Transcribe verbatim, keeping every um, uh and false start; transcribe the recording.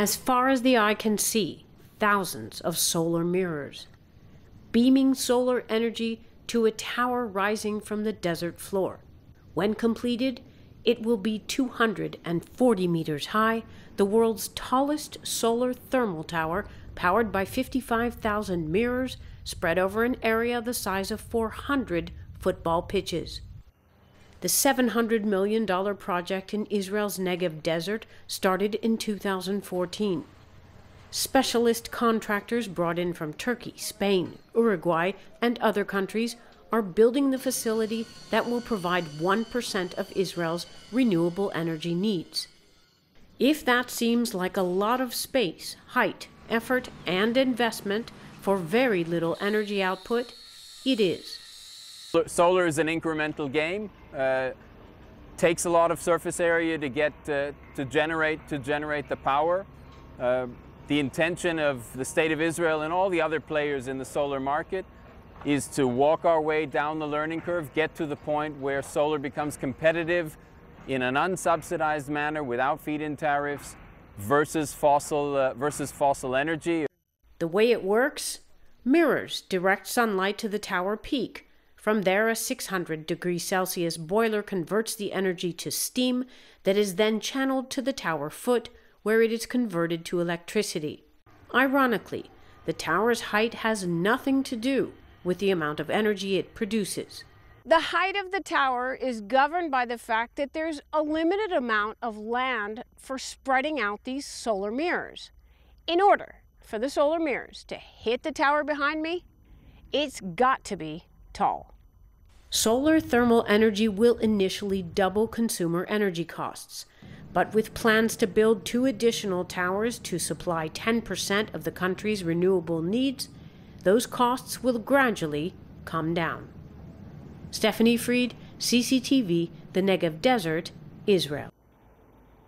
As far as the eye can see, thousands of solar mirrors, beaming solar energy to a tower rising from the desert floor. When completed, it will be two hundred forty meters high, the world's tallest solar thermal tower, powered by fifty-five thousand mirrors spread over an area the size of four hundred football pitches. The seven hundred million dollar project in Israel's Negev Desert started in two thousand fourteen. Specialist contractors brought in from Turkey, Spain, Uruguay, and other countries are building the facility that will provide one percent of Israel's renewable energy needs. If that seems like a lot of space, height, effort, and investment for very little energy output, it is. Solar is an incremental game. Uh, takes a lot of surface area to get uh, to generate to generate the power. Uh, the intention of the State of Israel and all the other players in the solar market is to walk our way down the learning curve, get to the point where solar becomes competitive in an unsubsidized manner without feed-in tariffs versus fossil, uh, versus fossil energy. The way it works, mirrors direct sunlight to the tower peak. From there, a six hundred degree Celsius boiler converts the energy to steam that is then channeled to the tower foot, where it is converted to electricity. Ironically, the tower's height has nothing to do with the amount of energy it produces. The height of the tower is governed by the fact that there's a limited amount of land for spreading out these solar mirrors. In order for the solar mirrors to hit the tower behind me, it's got to be tall. Solar thermal energy will initially double consumer energy costs, but with plans to build two additional towers to supply ten percent of the country's renewable needs, those costs will gradually come down. Stephanie Freid, C C T V, the Negev Desert, Israel.